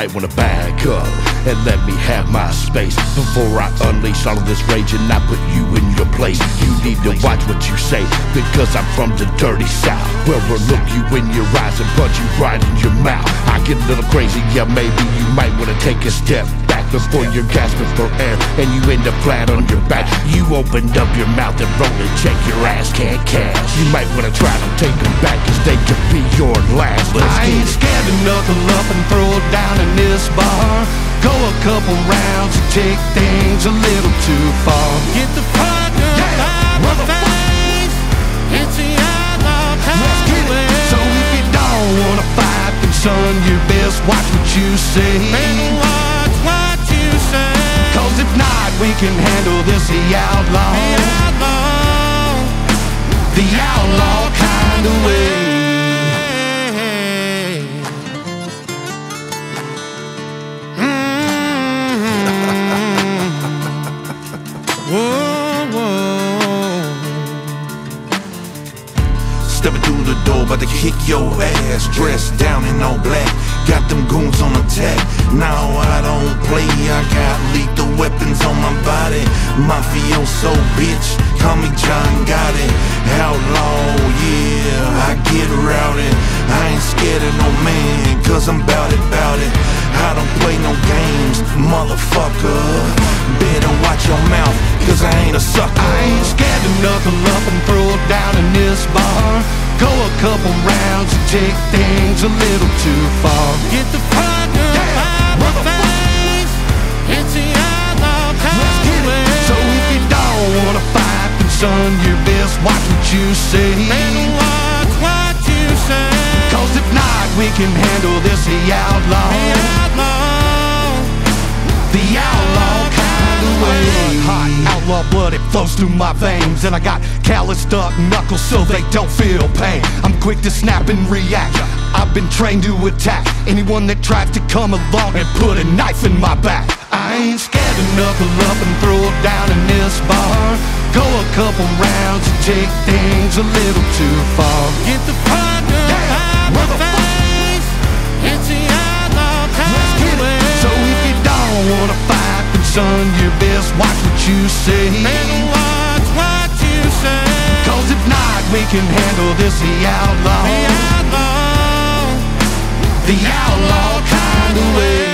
might wanna back up and let me have my space before I unleash all of this rage and I put you in your place. You need to watch what you say, because I'm from the dirty south, where I'll look you in your eyes and punch you right in your mouth. I get a little crazy, yeah, maybe you might wanna take a step back before you're gasping for air and you end up flat on your back. You opened up your mouth and roll and check, your ass can't cash. You might wanna try to take them back, cause they could be your last. I ain't scared to knuckle up and throw it down in this bar. Go a couple rounds and take things a little too far. Get the partner out of the face. It's the outlaw highway. So if you don't wanna fight, then son, you best watch what you say. Better watch what you say, cause if not, we can handle this. The outlaw, the outlaw, the outlaw kind of way. Stepping through the door, about to kick your ass. Dressed down in all black, got them goons on attack. Now I don't play, I got lethal weapons on my body. Mafioso bitch, call me John Gotti. Outlaw, yeah, I get rowdy. I ain't scared of no man, cause I'm bout it, bout it. I don't play no games, motherfucker. Better watch your mouth, cause I ain't a sucker. I ain't scared to knuckle up and throw it down in this bar. Go a couple rounds and take things a little too far. Get the partner out of the face. It's the outlaw highway. So if you don't wanna fight, then son, you best watch what you say. Better watch what you say, cause if not, we can handle this. The outlaw, the outlaw, the outlaw kind of way. Hot outlaw blood, it flows through my veins, and I got calloused up knuckles so they don't feel pain. I'm quick to snap and react, I've been trained to attack anyone that tries to come along and put a knife in my back. I ain't scared to knuckle up and throw it down in this bar. Go a couple rounds and take things a little too far. Get the partner out of the face. It's the outlaw highway. So if you don't wanna fight, then son, you best watch what you say. Better watch what you say, cause if not, we can handle this. The outlaw, the outlaw, the outlaw kind of way.